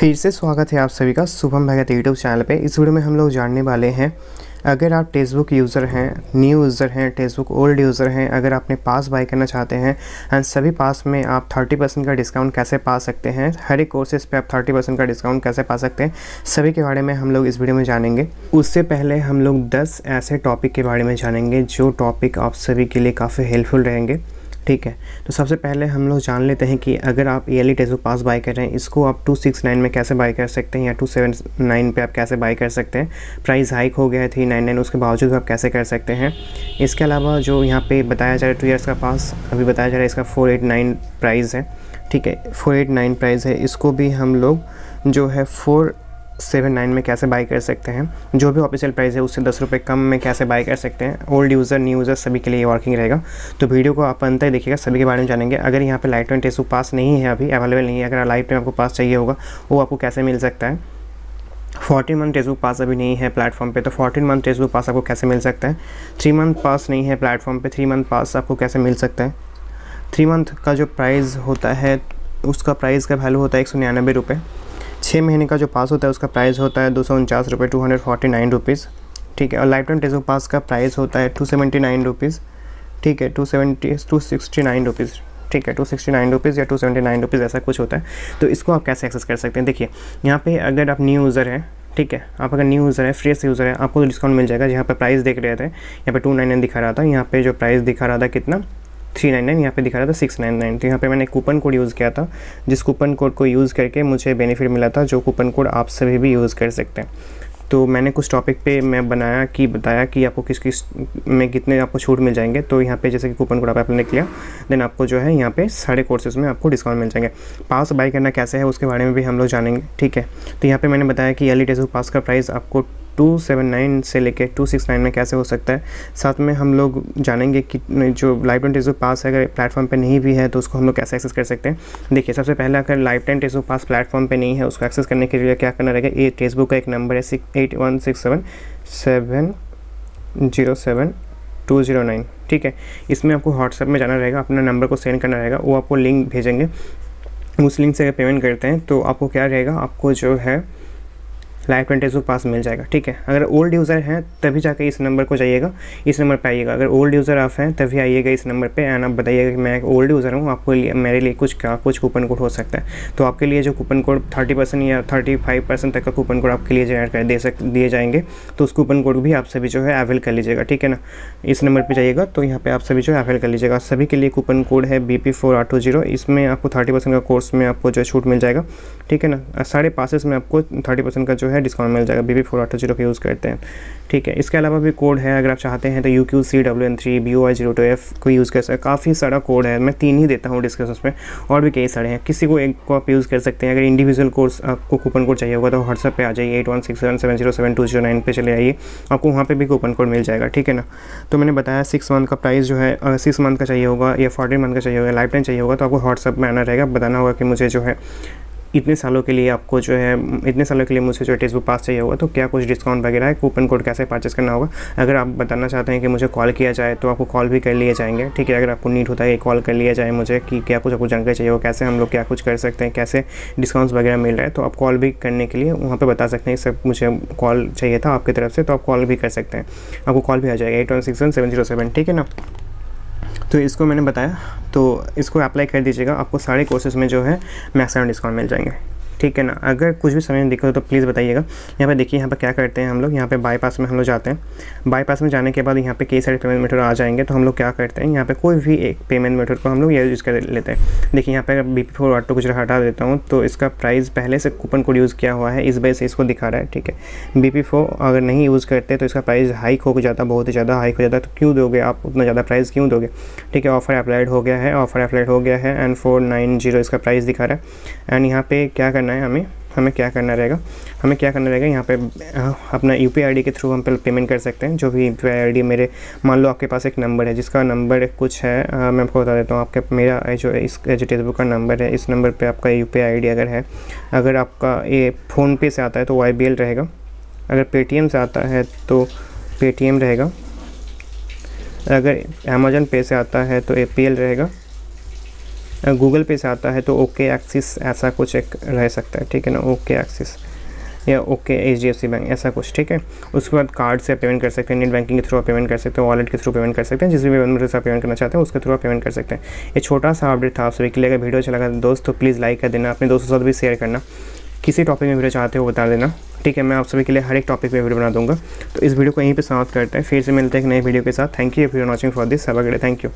फिर से स्वागत है आप सभी का शुभम भगत यूट्यूब चैनल पे। इस वीडियो में हम लोग जानने वाले हैं, अगर आप टेस्टबुक यूज़र हैं, न्यू यूज़र हैं, टेस्टबुक ओल्ड यूज़र हैं, अगर आपने पास बाय करना चाहते हैं एंड सभी पास में आप 30% का डिस्काउंट कैसे पा सकते हैं, हर एक कोर्सेज़ पे आप 30% का डिस्काउंट कैसे पा सकते हैं, सभी के बारे में हम लोग इस वीडियो में जानेंगे। उससे पहले हम लोग 10 ऐसे टॉपिक के बारे में जानेंगे जो टॉपिक आप सभी के लिए काफ़ी हेल्पफुल रहेंगे, ठीक है। तो सबसे पहले हम लोग जान लेते हैं कि अगर आप ईयरली टेस्टबुक पास बाय कर रहे हैं, इसको आप 269 में कैसे बाय कर सकते हैं या 279 पे आप कैसे बाय कर सकते हैं। प्राइस हाइक हो गया है 399, उसके बावजूद आप कैसे कर सकते हैं। इसके अलावा जो यहाँ पे बताया जा रहा है 2 इयर्स का पास, अभी बताया जा रहा है इसका 489 प्राइस है, ठीक है, 489 प्राइस है। इसको भी हम लोग जो है 479 में कैसे बाय कर सकते हैं। जो भी ऑफिशियल प्राइस है उससे 10 रुपये कम में कैसे बाय कर सकते हैं। ओल्ड यूज़र, न्यू यूज़र सभी के लिए वर्किंग रहेगा। तो वीडियो को आप अंत तक देखिएगा, सभी के बारे में जानेंगे। अगर यहाँ पे लाइफ टाइम टेस्टबुक पास नहीं है, अभी अवेलेबल नहीं है, अगर लाइफ टाइम आपको पास चाहिए होगा वो आपको कैसे मिल सकता है। 14 मंथ टेस्टबुक पास अभी नहीं है प्लेटफॉर्म पे, तो 14 मंथ टेस्टबुक पास आपको कैसे मिल सकता है। 3 मंथ पास नहीं है प्लेटफॉर्म पर, 3 मंथ पास आपको कैसे मिल सकता है। 3 मंथ का जो प्राइस होता है उसका प्राइस का वैल्यू होता है 199 रुपये। 6 महीने का जो पास होता है उसका प्राइस होता है 249 रुपये, 249 रुपीज़, ठीक है। और लाइफ टाइम टेस्टबुक पास का प्राइस होता है 279 रुपीज़, ठीक है, 269 रुपीज़, ठीक है, 269 रुपीज़ या 279 रुपीज़ ऐसा कुछ होता है। तो इसको आप कैसे एक्सेस कर सकते हैं। देखिए यहाँ पे अगर आप न्यू यूज़र हैं, ठीक है, आप अगर न्यू यूज़र है, फ्रेश यूज़र है, आपको डिस्काउंट मिल जाएगा। यहाँ पर प्राइस देख रहे थे, यहाँ पर 299 दिखा रहा था, यहाँ पर जो प्राइस दिखा रहा था कितना 399, यहाँ पे दिखा रहा था 699। तो यहाँ पे मैंने कूपन कोड यूज़ किया था, जिस कूपन कोड को यूज़ करके मुझे बेनिफिट मिला था, जो कूपन कोड आप सभी भी यूज़ कर सकते हैं। तो मैंने कुछ टॉपिक पे मैं बनाया कि बताया कि आपको किस किस में कितने आपको छूट मिल जाएंगे। तो यहाँ पे जैसे कि कूपन कोड आप अप्लाई किया, देन आपको जो है यहाँ पे सारे कोर्सेज़ में आपको डिस्काउंट मिल जाएंगे। पास बाय करना कैसे है उसके बारे में भी हम लोग जानेंगे, ठीक है। तो यहाँ पे मैंने बताया कि ईयरली टेस्टबुक पास का प्राइस आपको 279 से लेके 269 में कैसे हो सकता है। साथ में हम लोग जानेंगे कि जो लाइफ टाइम टेस्टबुक पास अगर प्लेटफॉर्म पे नहीं भी है तो उसको हम लोग कैसे एक्सेस कर सकते हैं। देखिए सबसे पहले अगर life time Testbook pass platform पे नहीं है, उसको एक्सेस करने के लिए क्या करना रहेगा। ये टेस्टबुक का एक नंबर है 68167707209, ठीक है। इसमें आपको व्हाट्सएप में जाना रहेगा, अपना नंबर को सेंड करना रहेगा, वो आपको लिंक भेजेंगे। उस लिंक से अगर पेमेंट करते हैं तो आपको क्या रहेगा, आपको जो है लाइफ टाइम टेस्टबुक पास मिल जाएगा, ठीक है। अगर ओल्ड यूज़र हैं तभी जाकर इस नंबर को जाइएगा, इस नंबर पे आइएगा। अगर ओल्ड यूज़र आप हैं तभी आइएगा इस नंबर पे एंड आप बताइएगा कि मैं एक ओल्ड यूज़र हूँ, आपको मेरे लिए कुछ कूपन कोड हो सकता है। तो आपके लिए जो कूपन कोड 30% या 35% तक का कूपन कोड आपके लिए जनरेट कर दिए जाएंगे। तो उस कूपन कोड भी आप सभी जो है अवेल कर लीजिएगा, ठीक है ना। इस नंबर पर जाइएगा तो यहाँ पर आप सभी जो है अवेल कर लीजिएगा। सभी के लिए कूपन कोड है BP4R20। इसमें आपको 30% का कोर्स में आपको जो छूट मिल जाएगा, ठीक है ना। सारे पासेस में आपको 30% का है डिस्काउंट मिल जाएगा, BP4R20 का यूज़ करते हैं, ठीक है। इसके अलावा भी कोड है, अगर आप चाहते हैं तो UQCWN3BOI02F को यूज़ कर सकते हैं। काफ़ी सारा कोड है, मैं 3 ही देता हूँ डिस्कशंस में, और भी कई सारे हैं, किसी को एक को आप यूज़ कर सकते हैं। अगर इंडिविजुअल कोर्स आपको कूपन कोड चाहिए होगा तो व्हाट्सएप पे आ जाइए, 8167707209 पे चले आइए, आपको वहाँ पर भी कूपन कोड मिल जाएगा, ठीक है ना। तो मैंने बताया 6 मंथ का प्राइस जो है, अगर 6 मंथ का चाहिए होगा या 14 मंथ का चाहिए होगा, लाइफ टाइम चाहिए होगा, तो आपको व्हाट्सएप में आना रहेगा, बताना होगा कि मुझे जो है इतने सालों के लिए आपको जो है इतने सालों के लिए मुझे जो टेस्टबुक पास चाहिए होगा, तो क्या कुछ डिस्काउंट वगैरह है, कूपन कोड कैसे परचेस करना होगा। अगर आप बताना चाहते हैं कि मुझे कॉल किया जाए तो आपको कॉल भी कर लिए जाएंगे, ठीक है। अगर आपको नीड होता है कॉल कर लिया जाए मुझे कि क्या कुछ आपको जानकारी चाहिए होगा, कैसे हम लोग क्या कुछ कर सकते हैं, कैसे डिस्काउंट्स वगैरह मिल रहा है, तो आप कॉल भी करने के लिए वहाँ पर बता सकते हैं। सब मुझे कॉल चाहिए था आपकी तरफ से, तो आप कॉल भी कर सकते हैं, आपको कॉल भी आ जाएगा 8167707209, ठीक है ना। तो इसको मैंने बताया, तो इसको अप्लाई कर दीजिएगा, आपको सारे कोर्सेज़ में जो है मैक्सिमम डिस्काउंट मिल जाएंगे, ठीक है ना। अगर कुछ भी समझ नहीं दिखा तो प्लीज़ बताइएगा। यहाँ पे देखिए, यहाँ पे क्या करते हैं हम लोग, यहाँ पे बाईपास में हम लोग जाते हैं। बाईपास में जाने के बाद यहाँ पे कई सारे पेमेंट मेथड आ जाएंगे, तो हम लोग क्या करते हैं, यहाँ पे कोई भी एक पेमेंट मेथड को हम लोग यूज़ कर लेते हैं। देखिए यहाँ पे अगर BP4R20 कुछ हटा देता हूँ तो इसका प्राइस पहले से कूपन कोड यूज़ किया हुआ है, इस वजह से इसको दिखा रहा है, ठीक है। BP4 अगर नहीं यूज़ करते तो इसका प्राइस हाइक हो जाता, बहुत ही ज़्यादा हाइक हो जाता। तो क्यों दोगे आप उतना ज़्यादा प्राइस, क्यों दोगे, ठीक है। ऑफ़र अप्लाइड हो गया है, ऑफ़र अप्लाइड हो गया है एंड 490 इसका प्राइस दिखा रहा है। एंड यहाँ पे क्या करना है, हमें क्या करना रहेगा, यहाँ पे अपना UPI ID के थ्रू हम पेमेंट कर सकते हैं। जो भी UPI ID मेरे, मान लो आपके पास एक नंबर है जिसका नंबर कुछ है, मैं आपको बता देता हूँ, आपके मेरा जो इस टेस्टबुक का नंबर है, इस नंबर पे आपका UPI ID अगर है, अगर आपका ये फ़ोनपे से आता है तो YBL रहेगा, अगर Paytm से आता है तो Paytm रहेगा, अगर Amazon पे से आता है तो APL रहेगा, गूगल पे से आता है तो ओके एक्सिस ऐसा कुछ एक रह सकता है, ठीक है ना, ओके एक्सिस या ओके HDFC बैंक ऐसा कुछ, ठीक है। उसके बाद कार्ड से पेमेंट कर सकते हैं, नेट बैंकिंग के थ्रू पेमेंट कर सकते हैं, वॉलेट के थ्रू पेमेंट कर सकते हैं, जिस भी पेमेंट से आप पेमेंट करना चाहते हैं उसके थ्रू आप पेमेंट कर सकते हैं। ये छोटा सा अपडेट था आप सभी के लिए। अगर वीडियो अच्छा लगा दोस्त तो प्लीज़ लाइक कर देना, अपने दोस्तों के साथ भी शेयर करना, किसी टॉपिक में वीडियो चाहते हो बता देना, ठीक है। मैं आप सभी के लिए हर एक टॉपिक में वीडियो बना दूंगा। तो इस वीडियो को यहीं पर समाप्त करते हैं, फिर से मिलते हैं एक नए वीडियो के साथ। Thank you everyone watching for this, have a good day, thank you.